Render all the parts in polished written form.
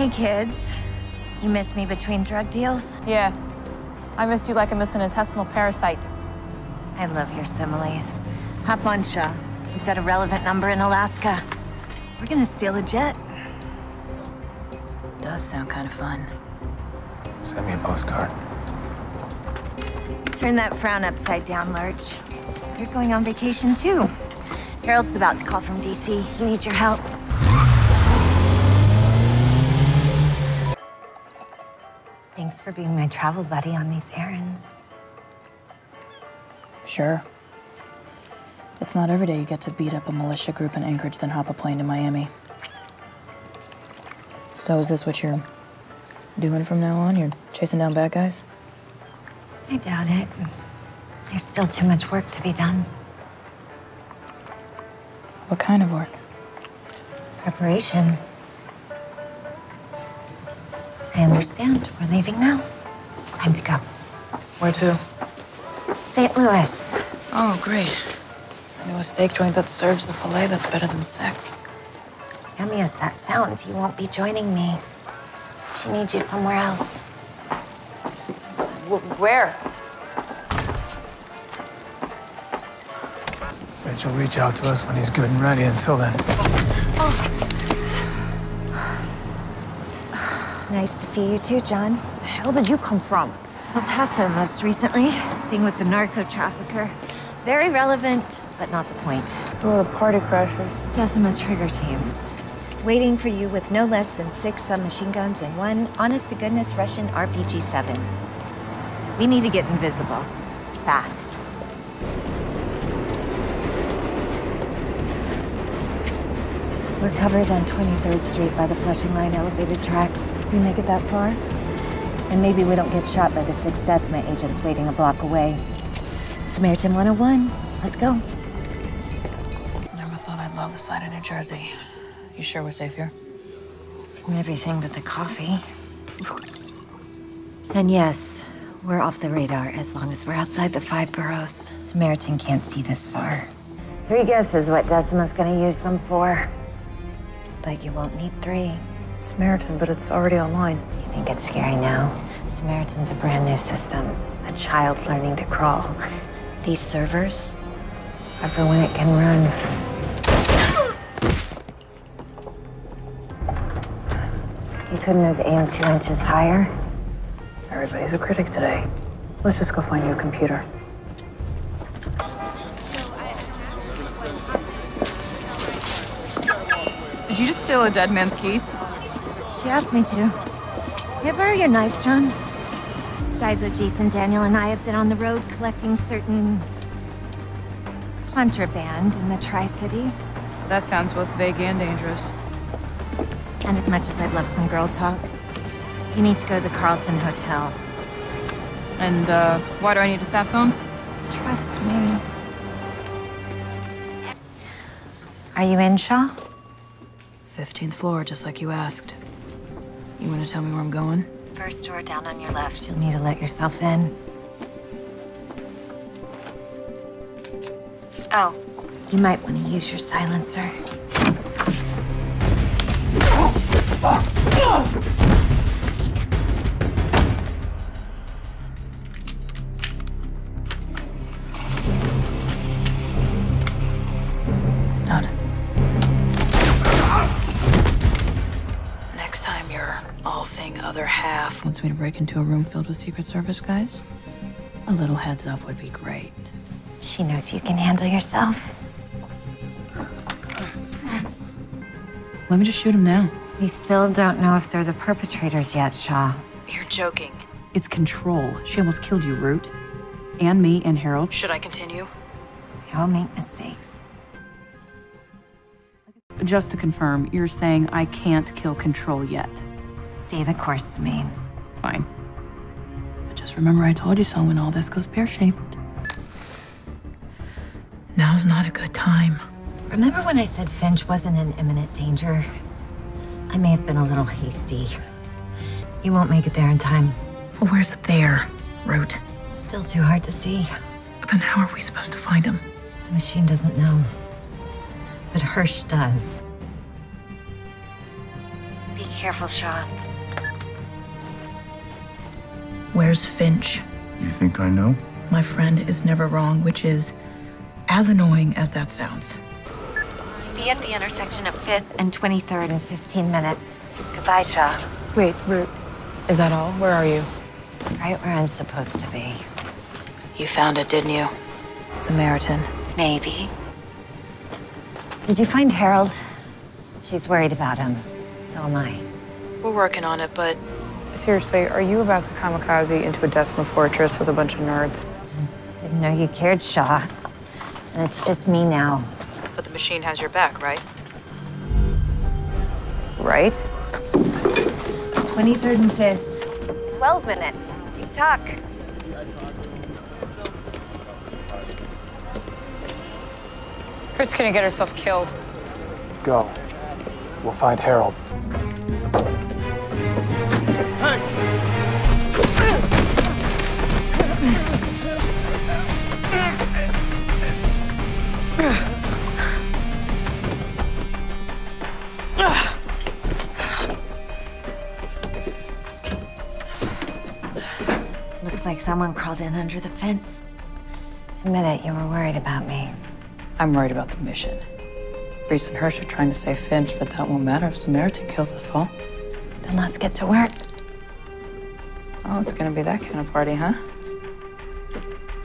Hey, kids. You miss me between drug deals? Yeah. I miss you like I miss an intestinal parasite. I love your similes. Hop on, Shaw. We've got a relevant number in Alaska. We're gonna steal a jet. Does sound kind of fun. Send me a postcard. Turn that frown upside down, Lurch. You're going on vacation, too. Harold's about to call from DC. He needs your help. Thanks for being my travel buddy on these errands. Sure. It's not every day you get to beat up a militia group in Anchorage, then hop a plane to Miami. So is this what you're doing from now on? You're chasing down bad guys? I doubt it. There's still too much work to be done. What kind of work? Preparation. I understand. We're leaving now. Time to go. Where to? St. Louis. Oh, great. I know a steak joint that serves the filet that's better than sex. Yummy as that sounds, you won't be joining me. She needs you somewhere else. Where? Finch will reach out to us when he's good and ready. Until then. Oh. Nice to see you too, John. Where the hell did you come from? El Paso, most recently. Thing with the narco trafficker. Very relevant, but not the point. Who are the party crashers? Decima trigger teams. Waiting for you with no less than 6 submachine guns and 1 honest-to-goodness Russian RPG-7. We need to get invisible. Fast. We're covered on 23rd Street by the Flushing Line elevated tracks. We make it that far? And maybe we don't get shot by the 6 Decima agents waiting a block away. Samaritan 101. Let's go. Never thought I'd love the sight of New Jersey. You sure we're safe here? From everything but the coffee. And yes, we're off the radar as long as we're outside the 5 boroughs. Samaritan can't see this far. 3 guesses what Decima's gonna use them for. But you won't need 3. Samaritan, but it's already online. You think it's scary now? Samaritan's a brand new system. A child learning to crawl. These servers, ever when it can run. You couldn't have aimed 2 inches higher. Everybody's a critic today. Let's just go find you a computer. Did you just steal a dead man's keys? She asked me to. Can I borrow your knife, John? Daiso, Jason, Daniel, and I have been on the road collecting certain contraband in the Tri-Cities. That sounds both vague and dangerous. And as much as I'd love some girl talk, you need to go to the Carlton Hotel. And, why do I need a sat phone? Trust me. Are you in, Shaw? 15th floor, just like you asked. You want to tell me where I'm going? First door down on your left. You'll need to let yourself in. Oh. You might want to use your silencer. Not. Next time your all-seeing other half wants me to break into a room filled with Secret Service guys, a little heads up would be great. She knows you can handle yourself. Let me just shoot him now. We still don't know if they're the perpetrators yet, Shaw. You're joking. It's Control. She almost killed you, Root. And me and Harold. Should I continue? We all make mistakes. Just to confirm, you're saying I can't kill Control yet? Stay the course, Samine. Fine. But just remember I told you so when all this goes pear-shaped. Now's not a good time. Remember when I said Finch wasn't in imminent danger? I may have been a little hasty. You won't make it there in time. Well, where's it there, Root? Still too hard to see. Then how are we supposed to find him? The machine doesn't know. But Hirsch does. Be careful, Shaw. Where's Finch? You think I know? My friend is never wrong, which is as annoying as that sounds. Be at the intersection of 5th and 23rd in 15 minutes. Goodbye, Shaw. Wait, Root, is that all? Where are you? Right where I'm supposed to be. You found it, didn't you? Samaritan. Maybe. Did you find Harold? She's worried about him. So am I. We're working on it, but... Seriously, are you about to kamikaze into a Decima fortress with a bunch of nerds? Didn't know you cared, Shaw. And it's just me now. But the machine has your back, right? Right? 23rd and 5th. 12 minutes. Tick-tock. Kurt's gonna get herself killed. Go. We'll find Harold. Looks like someone crawled in under the fence. Admit it, you were worried about me. I'm worried about the mission. Reese and Hirsch are trying to save Finch, but that won't matter if Samaritan kills us all. Then let's get to work. Oh, it's gonna be that kind of party, huh?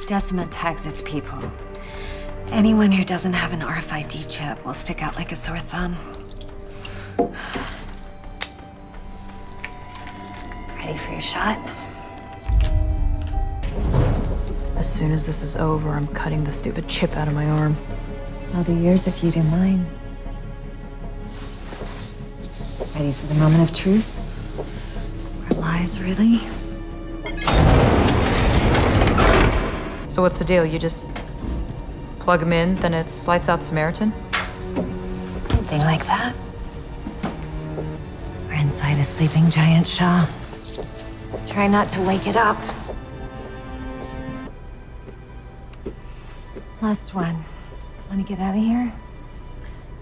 Decima tags its people. Anyone who doesn't have an RFID chip will stick out like a sore thumb. Ready for your shot? As soon as this is over, I'm cutting the stupid chip out of my arm. I'll do yours if you do mine. Ready for the moment of truth? Or lies, really? So what's the deal? You just plug them in, then it slides out Samaritan? Something like that. We're inside a sleeping giant, Shaw. Try not to wake it up. Last one. Want to get out of here?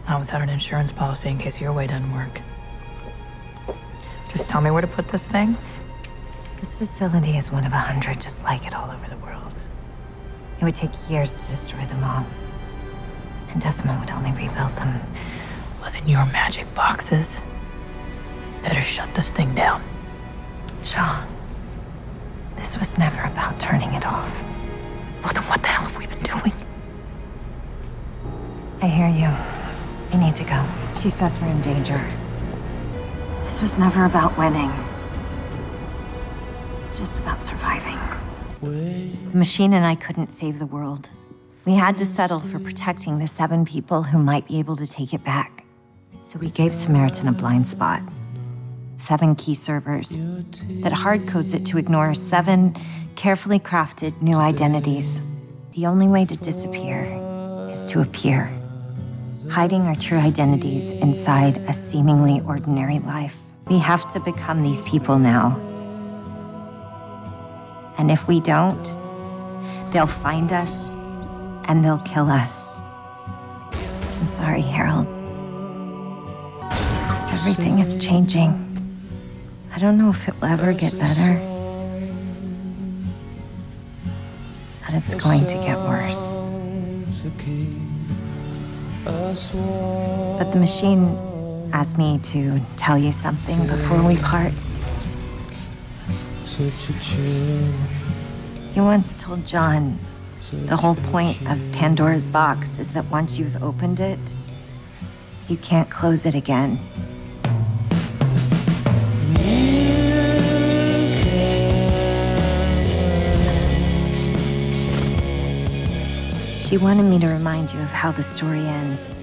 Not without an insurance policy in case your way doesn't work. Just tell me where to put this thing. This facility is one of 100 just like it all over the world. It would take years to destroy them all. And Decima would only rebuild them. Well, then your magic boxes better shut this thing down. Shaw, this was never about turning it off. Well, then what the hell have we been doing? I hear you. You need to go. She says we're in danger. This was never about winning. It's just about surviving. The machine and I couldn't save the world. We had to settle for protecting the 7 people who might be able to take it back. So we gave Samaritan a blind spot. 7 key servers that hard codes it to ignore 7 carefully crafted new identities. The only way to disappear is to appear. Hiding our true identities inside a seemingly ordinary life. We have to become these people now. And if we don't, they'll find us and they'll kill us. I'm sorry, Harold. Everything is changing. I don't know if it'll ever get better. But it's going to get worse. But the machine asked me to tell you something before we part. You once told John the whole point of Pandora's box is that once you've opened it, you can't close it again. She wanted me to remind you of how the story ends.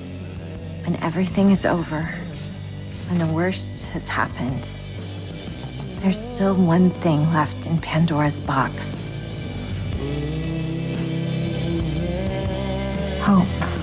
When everything is over, when the worst has happened, there's still one thing left in Pandora's box. Hope.